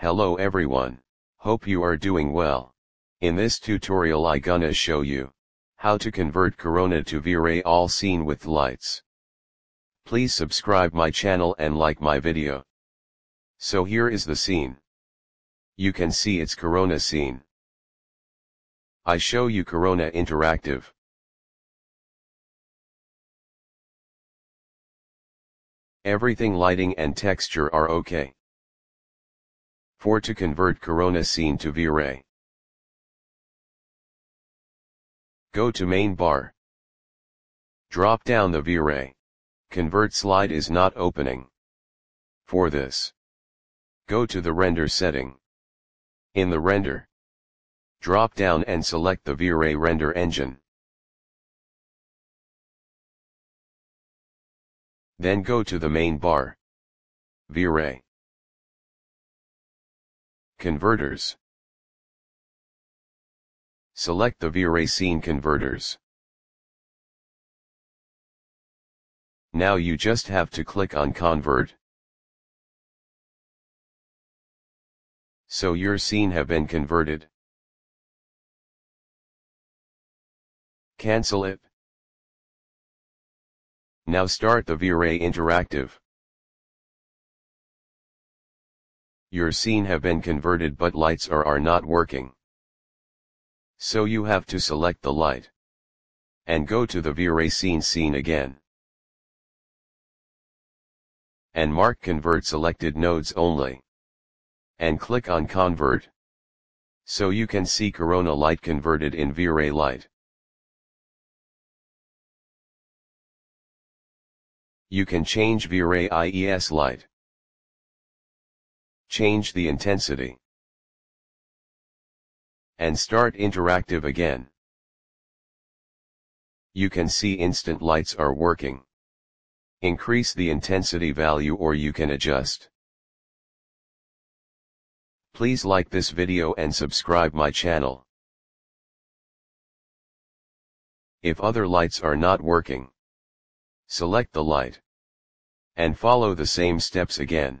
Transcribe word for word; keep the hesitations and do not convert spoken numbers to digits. Hello everyone, hope you are doing well. In this tutorial I gonna show you how to convert Corona to V-Ray all seen with lights. Please subscribe my channel and like my video. So here is the scene. You can see it's Corona scene. I show you Corona interactive. Everything lighting and texture are okay. four To convert Corona scene to V-Ray, go to main bar. Drop down the V-Ray. Convert slide is not opening. For this, go to the render setting. In the render, drop down and select the V-Ray render engine. Then go to the main bar. V-Ray. Converters. Select the V-Ray scene converters. Now you just have to click on convert. So your scene have been converted. Cancel it. Now start the V-Ray interactive. Your scene have been converted but lights are, are not working. So you have to select the light. And go to the V-Ray scene scene again. And mark convert selected nodes only. And click on convert. So you can see Corona light converted in V-Ray light. You can change V-Ray I E S light. Change the intensity. And start interactive again. You can see instant lights are working. Increase the intensity value or you can adjust. Please like this video and subscribe my channel. If other lights are not working, select the light. And follow the same steps again.